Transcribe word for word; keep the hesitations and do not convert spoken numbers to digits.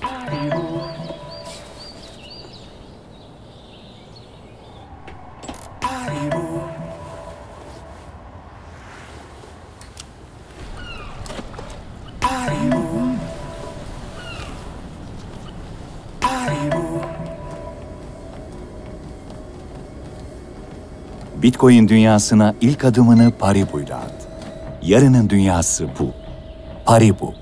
Paribu. Paribu. Paribu. Paribu. Bitcoin dünyasına ilk adımını Paribu'yla at. Yarının dünyası bu. Paribu.